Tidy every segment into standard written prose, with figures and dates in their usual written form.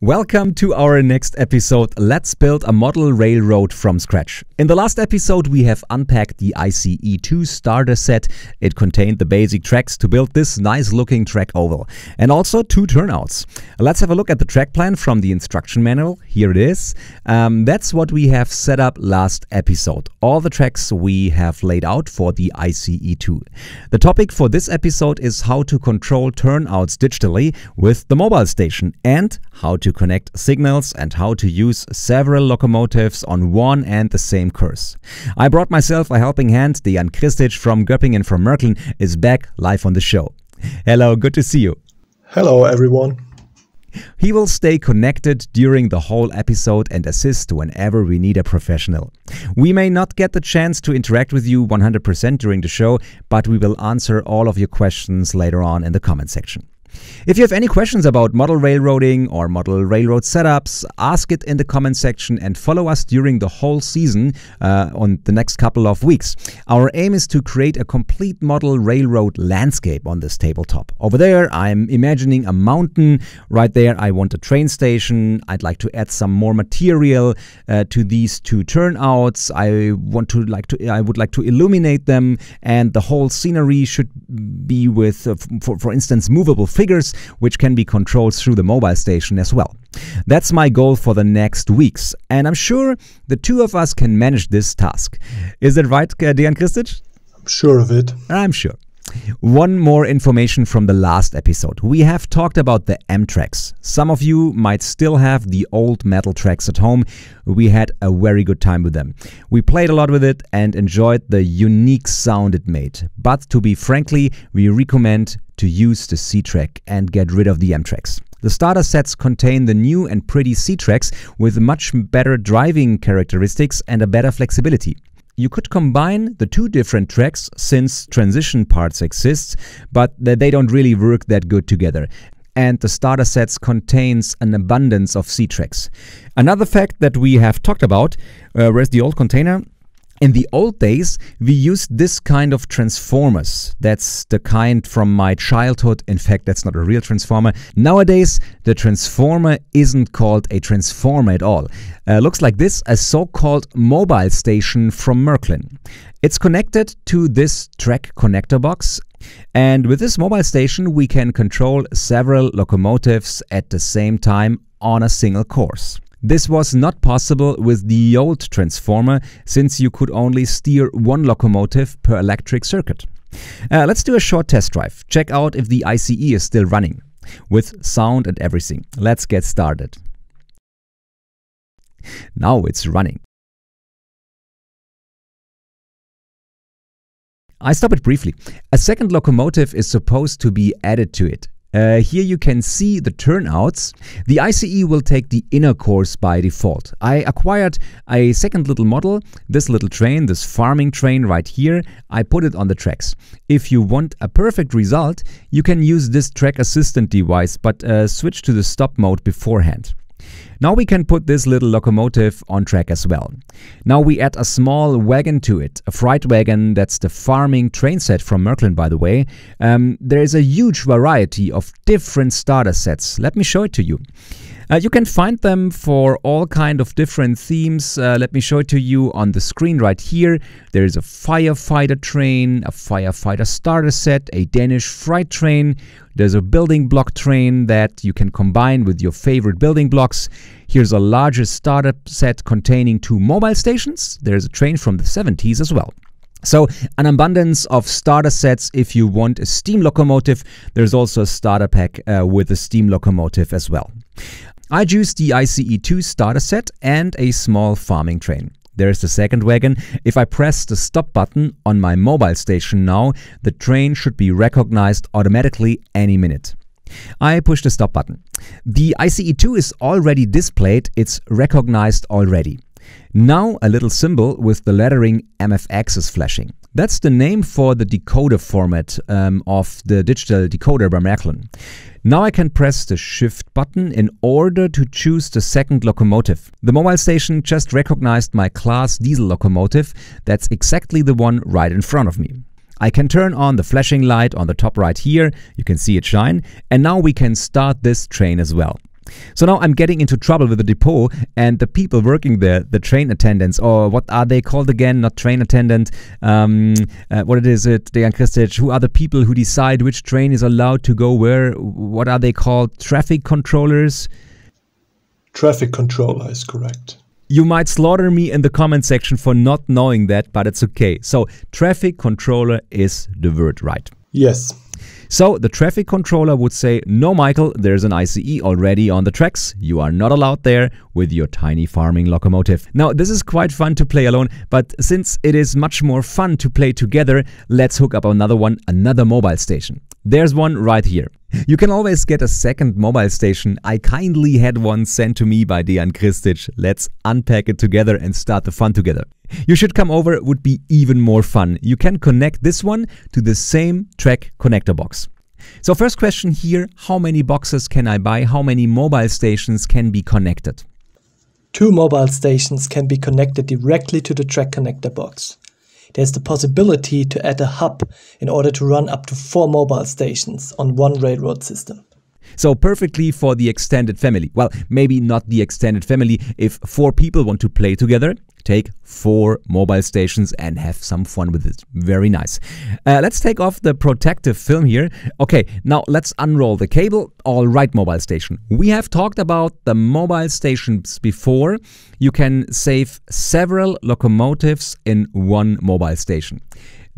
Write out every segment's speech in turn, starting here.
Welcome to our next episode. Let's build a model railroad from scratch. In the last episode we have unpacked the ICE2 starter set. It contained the basic tracks to build this nice looking track oval and also two turnouts. Let's have a look at the track plan from the instruction manual. Here it is. That's what we have set up last episode. All the tracks we have laid out for the ICE2. The topic for this episode is how to control turnouts digitally with the mobile station and how to connect signals and how to use several locomotives on one and the same course. I brought myself a helping hand. Dejan Kristić from Göppingen from Märklin is back live on the show. Hello, good to see you. Hello, everyone. He will stay connected during the whole episode and assist whenever we need a professional. We may not get the chance to interact with you 100% during the show, but we will answer all of your questions later on in the comment section. If you have any questions about model railroading or model railroad setups, ask it in the comment section and follow us during the whole season on the next couple of weeks. Our aim is to create a complete model railroad landscape on this tabletop. Over there, I'm imagining a mountain. Right there, I want a train station. I'd like to add some more material to these two turnouts. I would like to illuminate them, and the whole scenery should be with, for instance, movable figures which can be controlled through the mobile station as well. That's my goal for the next weeks, and I'm sure the two of us can manage this task. Is that right, Dejan Kristić? I'm sure of it. I'm sure. One more information from the last episode. We have talked about the M-Tracks. Some of you might still have the old metal tracks at home. We had a very good time with them. We played a lot with it and enjoyed the unique sound it made. But to be frankly, we recommend to use the C-Track and get rid of the M-Tracks. The starter sets contain the new and pretty C-Tracks with much better driving characteristics and a better flexibility. You could combine the two different tracks since transition parts exist, but they don't really work that good together. And the starter sets contains an abundance of C-Tracks. Another fact that we have talked about, where's the old container? In the old days, we used this kind of transformers. That's the kind from my childhood. In fact, that's not a real transformer. Nowadays, the transformer isn't called a transformer at all. Looks like this, a so-called mobile station from Märklin. It's connected to this track connector box. And with this mobile station, we can control several locomotives at the same time on a single course. This was not possible with the old transformer, since you could only steer one locomotive per electric circuit. Let's do a short test drive. Check out if the ICE is still running, with sound and everything. Let's get started. Now it's running. I stop it briefly. A second locomotive is supposed to be added to it. Here you can see the turnouts. The ICE will take the inner course by default. I acquired a second little model, this little train, this farming train right here. I put it on the tracks. If you want a perfect result, you can use this track assistant device, but switch to the stop mode beforehand. Now we can put this little locomotive on track as well. Now we add a small wagon to it, a freight wagon. That's the farming train set from Märklin, by the way. There is a huge variety of different starter sets. Let me show it to you. You can find them for all kind of different themes. Let me show it to you on the screen right here. There is a firefighter train, a firefighter starter set, a Danish freight train. There's a building block train that you can combine with your favorite building blocks. Here's a larger starter set containing two mobile stations. There's a train from the 70s as well. So an abundance of starter sets if you want a steam locomotive. There's also a starter pack with a steam locomotive as well. I choose the ICE2 starter set and a small farming train. There is the second wagon. If I press the stop button on my mobile station now, the train should be recognized automatically any minute. I push the stop button. The ICE2 is already displayed. It's recognized already. Now a little symbol with the lettering MFX is flashing. That's the name for the decoder format of the digital decoder by Märklin. Now I can press the shift button in order to choose the second locomotive. The mobile station just recognized my class diesel locomotive. That's exactly the one right in front of me. I can turn on the flashing light on the top right here. You can see it shine. And now we can start this train as well. So now I'm getting into trouble with the depot and the people working there, the train attendants, or what are they called again? Not train attendant. What is it? Dejan Kristić. Who are the people who decide which train is allowed to go where? What are they called? Traffic controllers? Traffic controller is correct. You might slaughter me in the comment section for not knowing that, but it's okay. So traffic controller is the word, right? Yes. So the traffic controller would say, no, Michael, there's an ICE already on the tracks. You are not allowed there with your tiny farming locomotive. Now, this is quite fun to play alone, but since it is much more fun to play together, let's hook up another one, another mobile station. There's one right here. You can always get a second mobile station. I kindly had one sent to me by Dejan Kristić. Let's unpack it together and start the fun together. You should come over, it would be even more fun. You can connect this one to the same track connector box. So first question here, how many boxes can I buy? How many mobile stations can be connected? 2 mobile stations can be connected directly to the track connector box. There's the possibility to add a hub in order to run up to 4 mobile stations on one railroad system. So perfectly for the extended family. Well, maybe not the extended family. If 4 people want to play together, take 4 mobile stations and have some fun with it. Very nice. Let's take off the protective film here. Okay, now let's unroll the cable. All right, mobile station. We have talked about the mobile stations before. You can save several locomotives in one mobile station.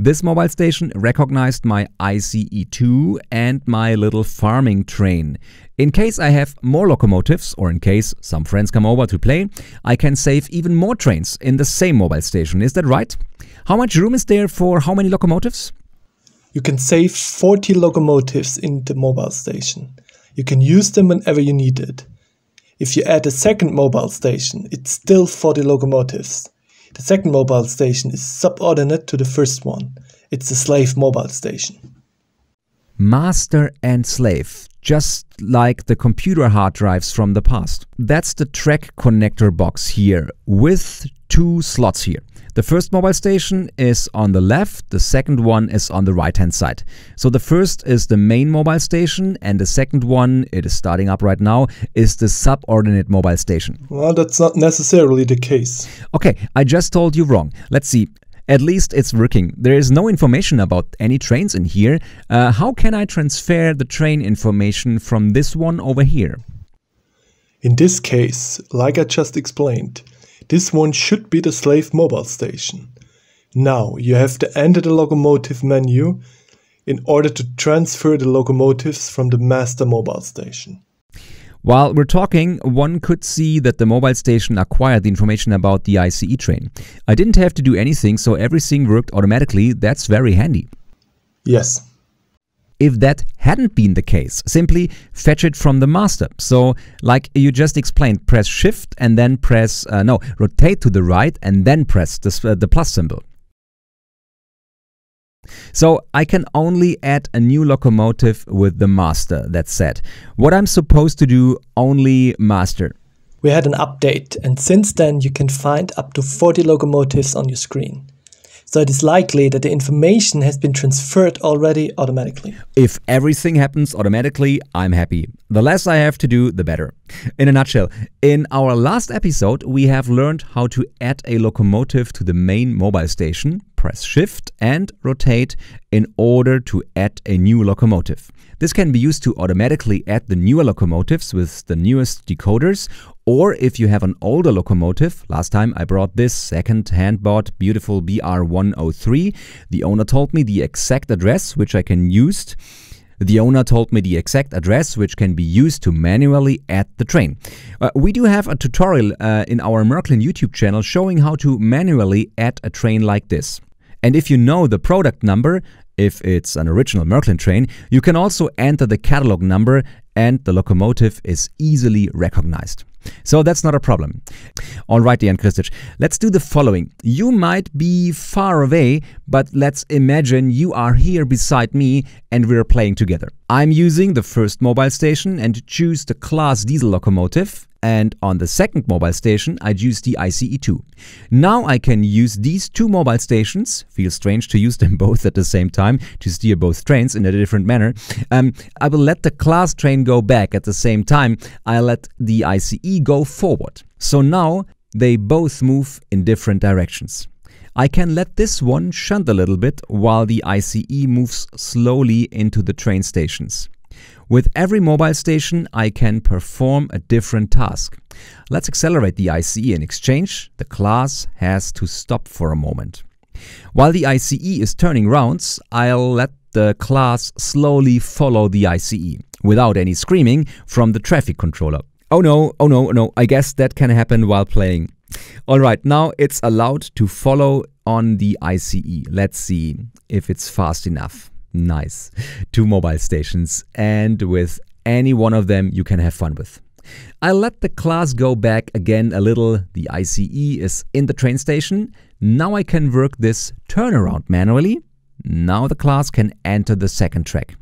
This mobile station recognized my ICE2 and my little farming train. In case I have more locomotives or in case some friends come over to play, I can save even more trains in the same mobile station. Is that right? How much room is there for how many locomotives? You can save 40 locomotives in the mobile station. You can use them whenever you need it. If you add a second mobile station, it's still 40 locomotives. The second mobile station is subordinate to the first one. It's the slave mobile station. Master and slave, just like the computer hard drives from the past. That's the track connector box here with 2 slots here. The first mobile station is on the left, the second one is on the right-hand side. So the first is the main mobile station and the second one, it is starting up right now, is the subordinate mobile station. Well, that's not necessarily the case. Okay, I just told you wrong. Let's see. At least it's working. There is no information about any trains in here. How can I transfer the train information from this one over here? In this case, like I just explained, this one should be the slave mobile station. Now you have to enter the locomotive menu in order to transfer the locomotives from the master mobile station. While we're talking, one could see that the mobile station acquired the information about the ICE train. I didn't have to do anything, so everything worked automatically. That's very handy. Yes. If that hadn't been the case, simply fetch it from the master. So like you just explained, press shift and then press, rotate to the right and then press the plus symbol. So I can only add a new locomotive with the master, that's said. What I'm supposed to do, only master. We had an update and since then you can find up to 40 locomotives on your screen. So it is likely that the information has been transferred already automatically. If everything happens automatically, I'm happy. The less I have to do, the better. In a nutshell, in our last episode, we have learned how to add a locomotive to the main mobile station. Press shift and rotate in order to add a new locomotive. This can be used to automatically add the newer locomotives with the newest decoders. Or if you have an older locomotive, last time I brought this second-hand bought beautiful BR103. The owner told me the exact address which I can use. The owner told me the exact address which can be used to manually add the train. We do have a tutorial in our Märklin YouTube channel showing how to manually add a train like this. And if you know the product number, if it's an original Märklin train, you can also enter the catalog number and the locomotive is easily recognized. So that's not a problem. All right, Jan Kristić, let's do the following. You might be far away, but let's imagine you are here beside me and we're playing together. I'm using the first mobile station and choose the class diesel locomotive, and on the second mobile station I choose the ICE2. Now I can use these two mobile stations, feels strange to use them both at the same time, to steer both trains in a different manner. I will let the class train go back at the same time, I let the ICE go forward. So now they both move in different directions. I can let this one shunt a little bit while the ICE moves slowly into the train stations. With every mobile station I can perform a different task. Let's accelerate the ICE in exchange. The class has to stop for a moment. While the ICE is turning rounds, I'll let the class slowly follow the ICE without any screaming from the traffic controller. Oh no, I guess that can happen while playing. Alright, now it's allowed to follow on the ICE. Let's see if it's fast enough. Nice. Two mobile stations, and with any one of them you can have fun with. I let the class go back again a little. The ICE is in the train station. Now I can work this turnaround manually. Now the class can enter the second track.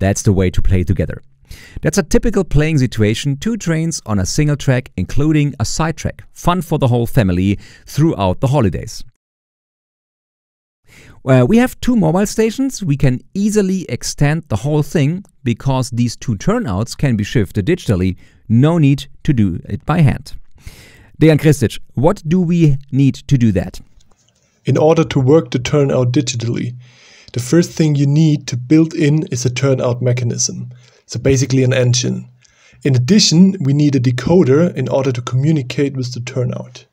That's the way to play together. That's a typical playing situation, two trains on a single track, including a side track. Fun for the whole family throughout the holidays. Well, we have two mobile stations, we can easily extend the whole thing because these two turnouts can be shifted digitally, no need to do it by hand. Dejan Kristić, what do we need to do that? In order to work the turnout digitally, the first thing you need to build in is a turnout mechanism. So basically an engine. In addition, we need a decoder in order to communicate with the turnout.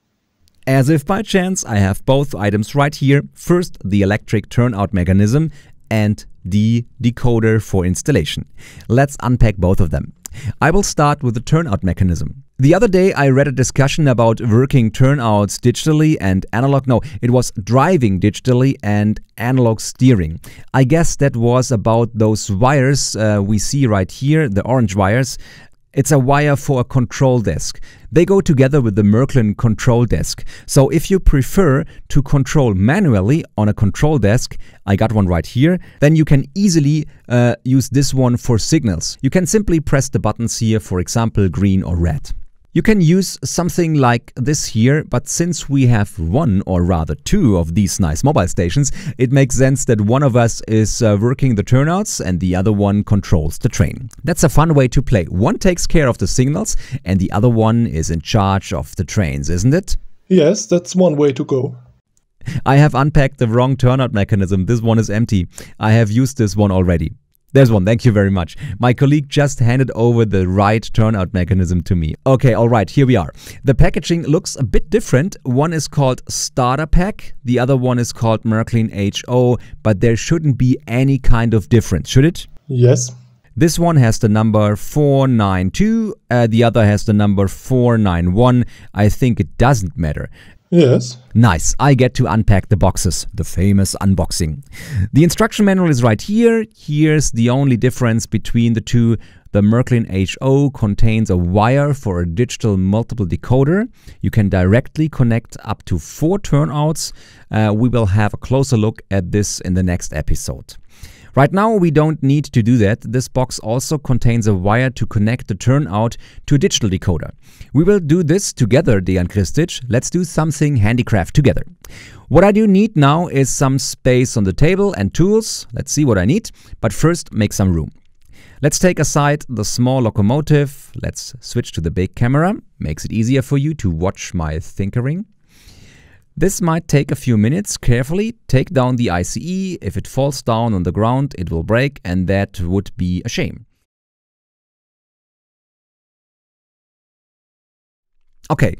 As if by chance, I have both items right here. First, the electric turnout mechanism and the decoder for installation. Let's unpack both of them. I will start with the turnout mechanism. The other day I read a discussion about working turnouts digitally and analog. No, it was driving digitally and analog steering. I guess that was about those wires we see right here, the orange wires. It's a wire for a control desk. They go together with the Märklin control desk. So if you prefer to control manually on a control desk, I got one right here, then you can easily use this one for signals. You can simply press the buttons here, for example, green or red. You can use something like this here, but since we have one or rather two of these nice mobile stations, it makes sense that one of us is working the turnouts and the other one controls the train. That's a fun way to play. One takes care of the signals and the other one is in charge of the trains, isn't it? Yes, that's one way to go. I have unpacked the wrong turnout mechanism. This one is empty. I have used this one already. There's one, thank you very much. My colleague just handed over the right turnout mechanism to me. Okay, all right, here we are. The packaging looks a bit different. One is called Starter Pack, the other one is called Märklin HO, but there shouldn't be any kind of difference, should it? Yes. This one has the number 492, the other has the number 491. I think it doesn't matter. Yes. Nice. I get to unpack the boxes. The famous unboxing. The instruction manual is right here. Here's the only difference between the two. The Märklin HO contains a wire for a digital multiple decoder. You can directly connect up to 4 turnouts. We will have a closer look at this in the next episode. Right now we don't need to do that. This box also contains a wire to connect the turnout to a digital decoder. We will do this together, Dejan Kristić. Let's do something handicraft together. What I do need now is some space on the table and tools. Let's see what I need, but first make some room. Let's take aside the small locomotive. Let's switch to the big camera. Makes it easier for you to watch my tinkering. This might take a few minutes. Carefully take down the ICE. If it falls down on the ground, it will break, and that would be a shame. Okay,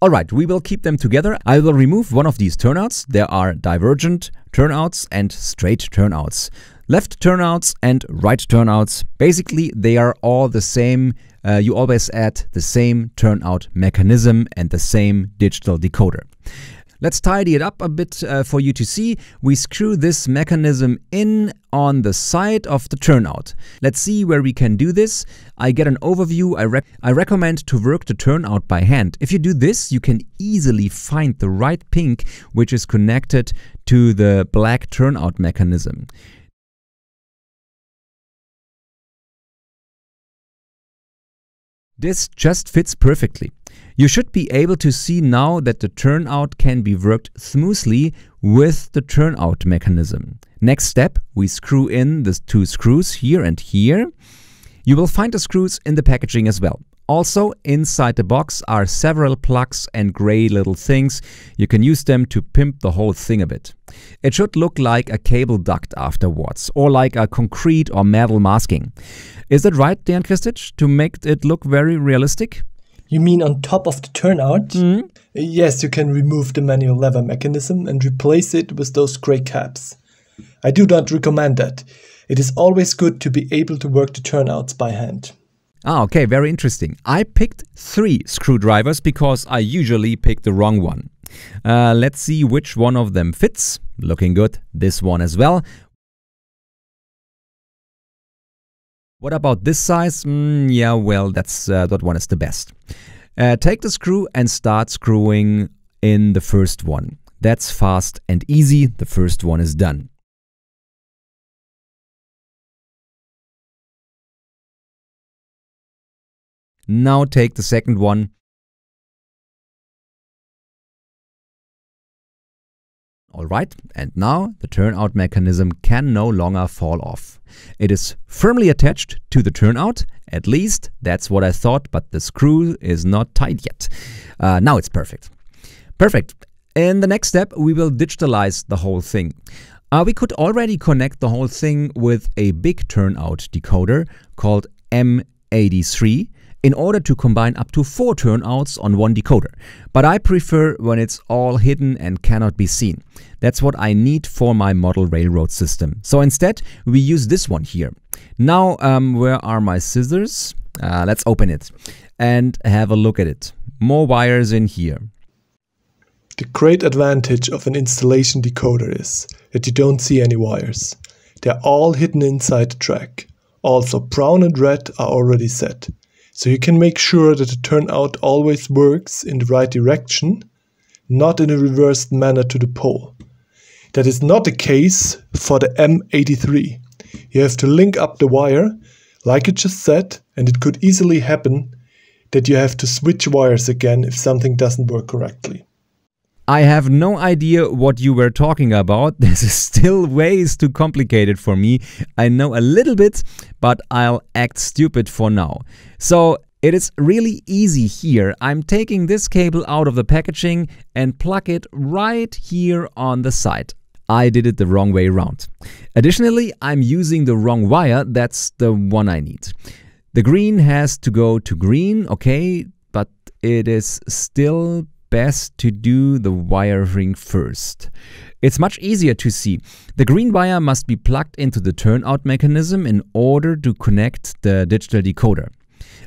all right, we will keep them together. I will remove one of these turnouts. There are divergent turnouts and straight turnouts. Left turnouts and right turnouts. Basically, they are all the same. You always add the same turnout mechanism and the same digital decoder. Let's tidy it up a bit for you to see. We screw this mechanism in on the side of the turnout. Let's see where we can do this. I get an overview. I recommend to work the turnout by hand. If you do this, you can easily find the right pink, which is connected to the black turnout mechanism. This just fits perfectly. You should be able to see now that the turnout can be worked smoothly with the turnout mechanism. Next step, we screw in the two screws here and here. You will find the screws in the packaging as well. Also, inside the box are several plugs and grey little things. You can use them to pimp the whole thing a bit. It should look like a cable duct afterwards, or like a concrete or metal masking. Is that right, Dejan Kristić, to make it look very realistic? You mean on top of the turnout? Mm-hmm. Yes, you can remove the manual lever mechanism and replace it with those grey caps. I do not recommend that. It is always good to be able to work the turnouts by hand. Ah, okay, very interesting. I picked 3 screwdrivers because I usually pick the wrong one. Let's see which one of them fits. Looking good, this one as well. What about this size? Yeah, well, that's that one is the best. Take the screw and start screwing in the first one. That's fast and easy. The first one is done. Now take the second one. Alright, and now the turnout mechanism can no longer fall off. It is firmly attached to the turnout, at least that's what I thought, but the screw is not tied yet. Now it's perfect. Perfect. In the next step, we will digitalize the whole thing. We could already connect the whole thing with a big turnout decoder called M83. In order to combine up to 4 turnouts on one decoder. But I prefer when it's all hidden and cannot be seen. That's what I need for my model railroad system. So instead, we use this one here. Now, where are my scissors? Let's open it and have a look at it. More wires in here. The great advantage of an installation decoder is that you don't see any wires. They're all hidden inside the track. Also, brown and red are already set. So you can make sure that the turnout always works in the right direction, not in a reversed manner to the pole. That is not the case for the M83. You have to link up the wire, like I just said, and it could easily happen that you have to switch wires again if something doesn't work correctly. I have no idea what you were talking about. This is still ways too complicated for me. I know a little bit, but I'll act stupid for now. So it is really easy here. I'm taking this cable out of the packaging and plug it right here on the side. I did it the wrong way around. Additionally, I'm using the wrong wire. That's the one I need. The green has to go to green, okay, but it is still best to do the wiring first. It's much easier to see. The green wire must be plugged into the turnout mechanism in order to connect the digital decoder.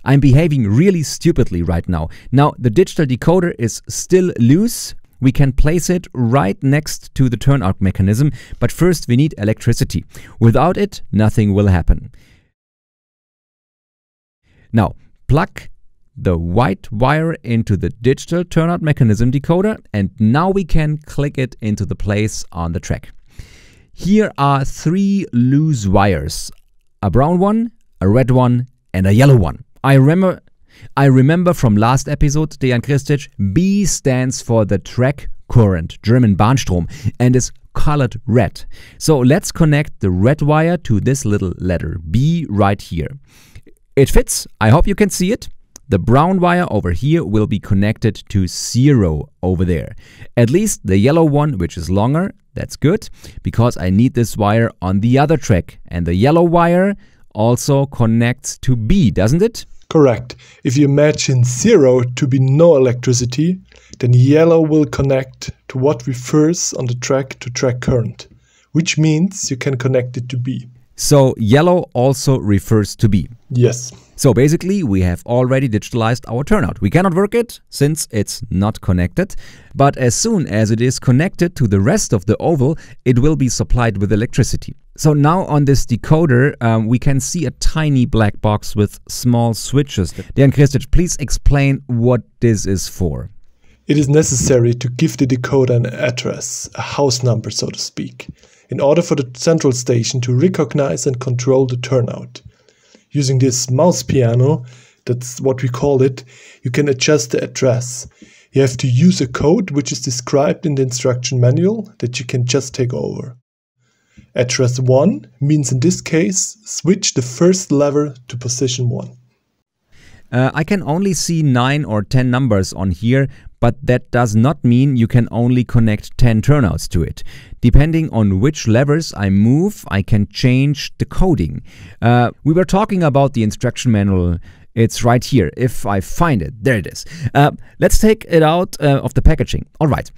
I'm behaving really stupidly right now. Now the digital decoder is still loose. We can place it right next to the turnout mechanism, but first we need electricity. Without it, nothing will happen. Now plug the white wire into the digital turnout mechanism decoder, and now we can click it into the place on the track. Here are 3 loose wires, a brown one, a red one, and a yellow one. I remember from last episode, Dejan Kristić, B stands for the track current, German Bahnstrom, and is colored red. So let's connect the red wire to this little letter B right here. It fits, I hope you can see it. The brown wire over here will be connected to 0 over there. At least the yellow one, which is longer, that's good, because I need this wire on the other track. And the yellow wire also connects to B, doesn't it? Correct. If you imagine 0 to be no electricity, then yellow will connect to what refers on the track to track current, which means you can connect it to B. So yellow also refers to B. Yes. So basically, we have already digitalized our turnout. We cannot work it since it's not connected. But as soon as it is connected to the rest of the oval, it will be supplied with electricity. So now on this decoder, we can see a tiny black box with small switches. Dejan Kristić, please explain what this is for. It is necessary to give the decoder an address, a house number, so to speak, in order for the central station to recognize and control the turnout. Using this mouse piano, That's what we call it. You can adjust the address. You have to use a code which is described in the instruction manual that you can just take over. Address 1 means in this case, switch the first lever to position 1. I can only see 9 or 10 numbers on here, but that does not mean you can only connect 10 turnouts to it. Depending on which levers I move, I can change the coding. We were talking about the instruction manual. It's right here, if I find it. There it is. Let's take it out of the packaging. All right,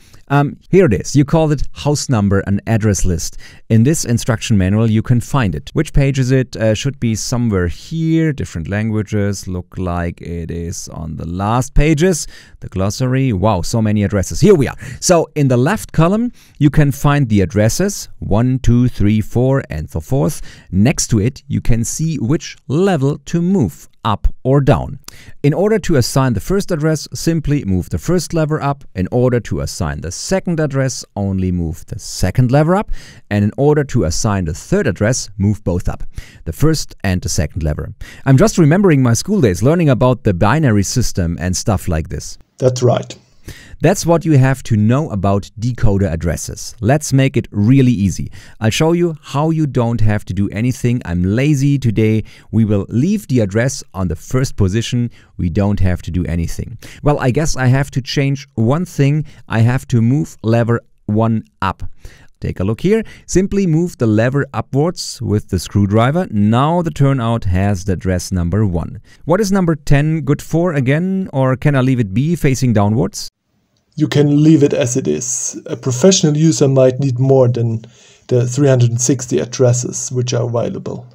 here it is. You call it house number and address list. In this instruction manual, you can find it. Which page is it? Should be somewhere here. Different languages. Look like it is on the last pages. The glossary. Wow, so many addresses. Here we are. So in the left column, you can find the addresses. 1, 2, 3, 4, and so forth. Next to it, you can see which level to move, up or down. In order to assign the first address, simply move the first lever up. In order to assign the second address, only move the second lever up. And in order to assign the third address, move both up, the first and the second lever. I'm just remembering my school days, learning about the binary system and stuff like this. That's right. That's what you have to know about decoder addresses. Let's make it really easy. I'll show you how you don't have to do anything. I'm lazy today. We will leave the address on the first position. We don't have to do anything. Well, I guess I have to change one thing. I have to move lever 1 up. Take a look here. Simply move the lever upwards with the screwdriver. Now the turnout has the address number 1. What is number 10 good for again? Or can I leave it be facing downwards? You can leave it as it is. A professional user might need more than the 360 addresses which are available.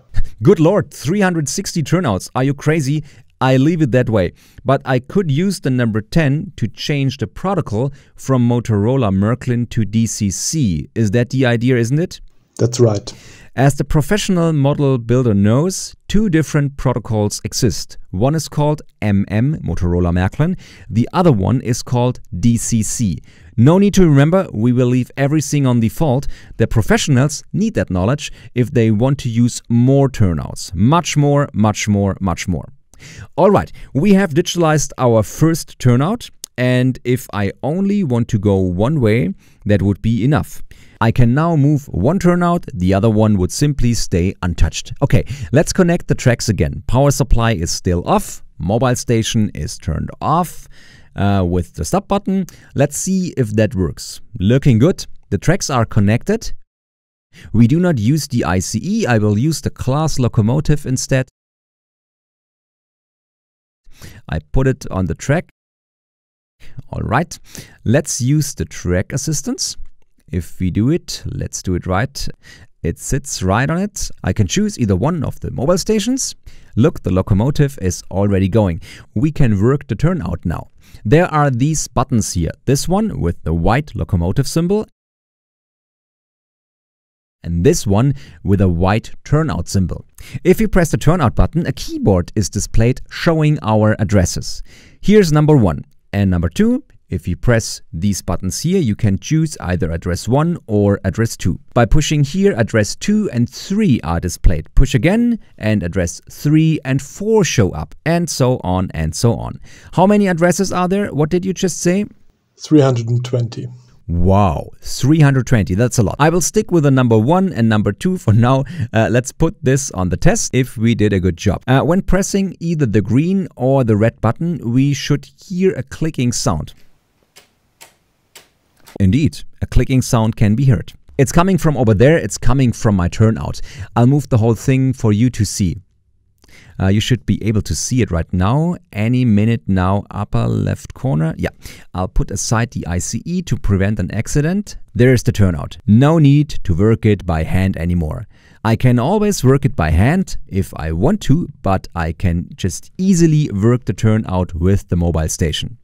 Good Lord, 360 turnouts. Are you crazy? I leave it that way, but I could use the number 10 to change the protocol from Motorola Märklin to DCC. Is that the idea, isn't it? That's right. As the professional model builder knows, two different protocols exist. One is called MM, Motorola Märklin. The other one is called DCC. No need to remember, we will leave everything on default. The professionals need that knowledge if they want to use more turnouts. Much more, much more, much more. All right, we have digitalized our first turnout, and if I only want to go one way, that would be enough. I can now move one turnout, the other one would simply stay untouched. Okay, let's connect the tracks again. Power supply is still off, mobile station is turned off with the stop button. Let's see if that works. Looking good, the tracks are connected. We do not use the ICE, I will use the class locomotive instead. I put it on the track. All right, let's use the track assistance. If we do it, let's do it right. It sits right on it. I can choose either one of the mobile stations. Look, the locomotive is already going. We can work the turnout now. There are these buttons here. This one with the white locomotive symbol and this one with a white turnout symbol. If we press the turnout button, a keyboard is displayed showing our addresses. Here's number 1 and number 2. If you press these buttons here, you can choose either address 1 or address 2. By pushing here, address 2 and 3 are displayed. Push again and address 3 and 4 show up, and so on and so on. How many addresses are there? What did you just say? 320. Wow, 320, that's a lot. I will stick with the number 1 and number 2 for now. Let's put this on the test if we did a good job. When pressing either the green or the red button, we should hear a clicking sound. Indeed, a clicking sound can be heard. It's coming from over there, it's coming from my turnout. I'll move the whole thing for you to see. You should be able to see it right now, any minute now, upper left corner. Yeah, I'll put aside the ICE to prevent an accident. There's the turnout. No need to work it by hand anymore. I can always work it by hand if I want to, but I can just easily work the turnout with the mobile station,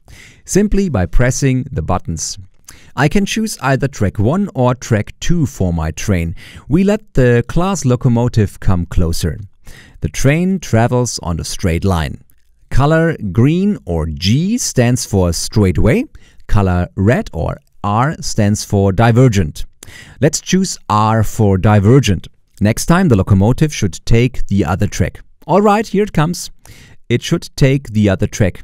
simply by pressing the buttons. I can choose either track 1 or track 2 for my train. We let the class locomotive come closer. The train travels on a straight line. Color green or G stands for straightway. Color red or R stands for divergent. Let's choose R for divergent. Next time the locomotive should take the other track. All right, here it comes. it should take the other track.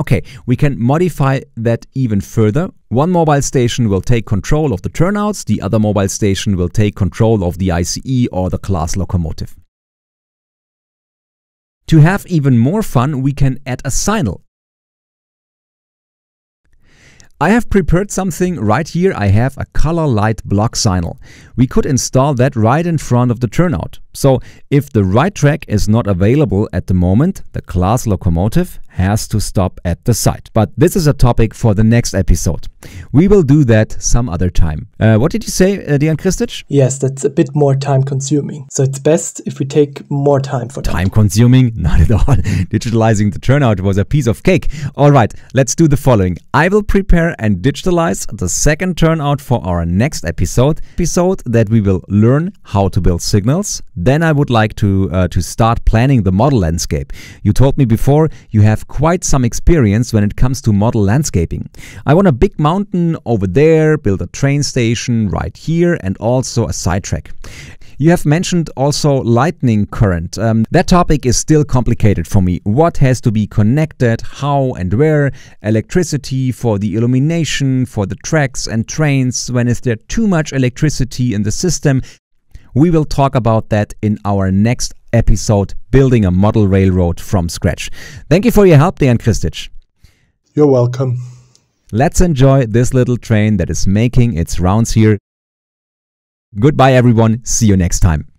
Okay, we can modify that even further. One mobile station will take control of the turnouts, the other mobile station will take control of the ICE or the class locomotive. To have even more fun, we can add a signal. I have prepared something right here. I have a color light block signal. We could install that right in front of the turnout. So if the right track is not available at the moment, the class locomotive has to stop at the site. But this is a topic for the next episode. We will do that some other time. What did you say, Dejan Kristić? Yes, that's a bit more time consuming. So it's best if we take more time for that. Time consuming? Not at all. Digitalizing the turnout was a piece of cake. All right, let's do the following. I will prepare and digitalize the second turnout for our next episode that we will learn how to build signals. Then I would like to start planning the model landscape. You told me before you have quite some experience when it comes to model landscaping. I want a big mountain over there, build a train station right here, and also a sidetrack. You have mentioned also lightning current. That topic is still complicated for me. What has to be connected, how and where, electricity for the illumination, for the tracks and trains, when is there too much electricity in the system? We will talk about that in our next episode, building a model railroad from scratch. Thank you for your help, Dejan Kristić. You're welcome. Let's enjoy this little train that is making its rounds here. Goodbye, everyone. See you next time.